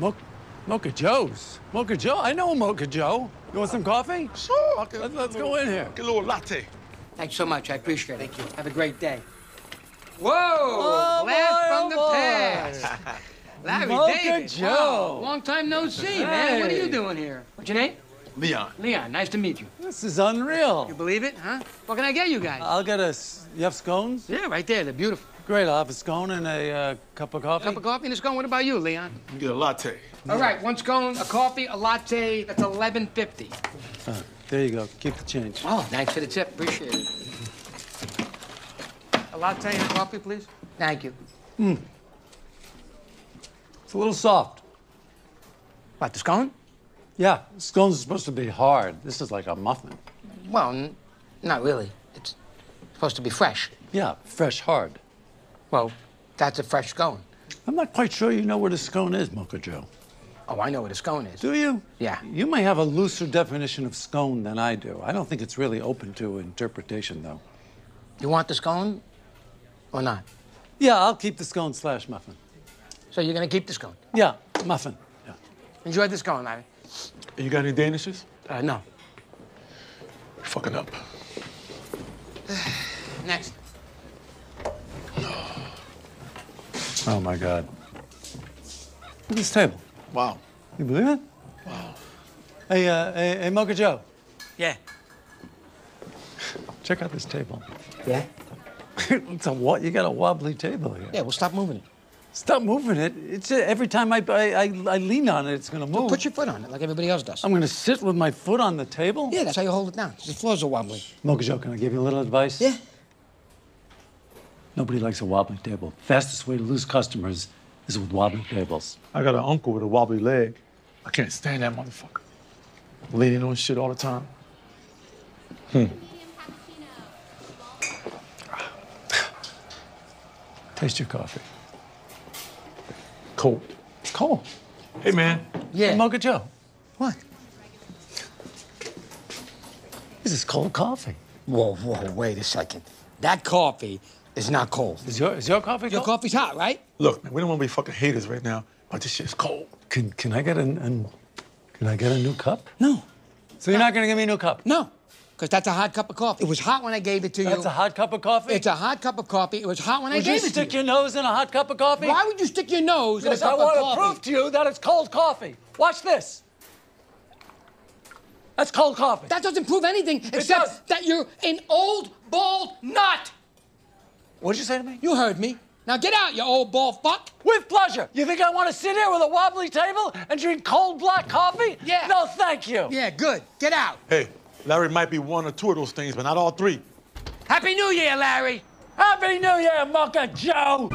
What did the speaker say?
Mocha Joe's. Mocha Joe? I know Mocha Joe. You want some coffee? Sure. Let's go in here. Get a little latte. Thanks so much. I appreciate it. Thank you. Have a great day. Whoa! Oh, blast from the past. Larry Mocha Davis. Joe. Wow. Long time no see, man. What are you doing here? What's your name? Leon. Leon, nice to meet you. This is unreal. You believe it, huh? What can I get you guys? I'll get a... You have scones? Yeah, right there. They're beaucup. Great, I'll have a scone and a cup of coffee. A cup of coffee and a scone? What about you, Leon? You get a latte. All right, one scone, a coffee, a latte. That's $11.50. There you go. Keep the change. Oh, thanks for the tip. Appreciate it. A latte and a coffee, please. Thank you. It's a little soft. What, the scone? Yeah, scones are supposed to be hard. This is like a muffin. Well, not really. It's supposed to be fresh. Yeah, fresh hard. Well, that's a fresh scone. I'm not quite sure you know what a scone is, Mocha Joe. Oh, I know what a scone is. Do you? Yeah. You may have a looser definition of scone than I do. I don't think it's really open to interpretation, though. You want the scone or not? Yeah, I'll keep the scone slash muffin. So you're going to keep the scone? Yeah, muffin. Yeah. Enjoy the scone, Larry. You got any Danishes? No. You're fucking up. Next. Oh, my God. Look at this table. Wow. You believe it? Wow. Hey, hey Mocha Joe. Yeah? Check out this table. Yeah? You got a wobbly table here. Yeah, well, stop moving it. Stop moving it? It's every time I lean on it, it's going to move. Well, put your foot on it like everybody else does. I'm going to sit with my foot on the table? Yeah, that's how you hold it down. The floors are wobbly. Mocha Joe, can I give you a little advice? Yeah. Nobody likes a wobbly table. Fastest way to lose customers is with wobbly tables. I got an uncle with a wobbly leg. I can't stand that motherfucker. Leaning on shit all the time. Taste your coffee. Cold. It's cold. Hey, man. Yeah. Hey, Mocha Joe. What? This is cold coffee. Whoa, whoa, wait a second. That coffee... It's not cold. Is your coffee cold? Your coffee's hot, right? Look, man, we don't want to be fucking haters right now, but this shit's cold. Can I get a new cup? No. So you're not going to give me a new cup? No, because that's a hot cup of coffee. It was hot when I gave it to you. That's a hot cup of coffee? It's a hot cup of coffee. It was hot when I gave it to you. Would you stick your nose in a hot cup of coffee? Why would you stick your nose in a cup of coffee? Because I want to prove to you that it's cold coffee. Watch this. That's cold coffee. That doesn't prove anything except that you're an old, bald nut. What did you say to me? You heard me. Now get out, you old bald fuck. With pleasure. You think I want to sit here with a wobbly table and drink cold black coffee? Yeah. No, thank you. Yeah, good. Get out. Hey, Larry might be one or two of those things, but not all three. Happy New Year, Larry. Happy New Year, Mocha Joe.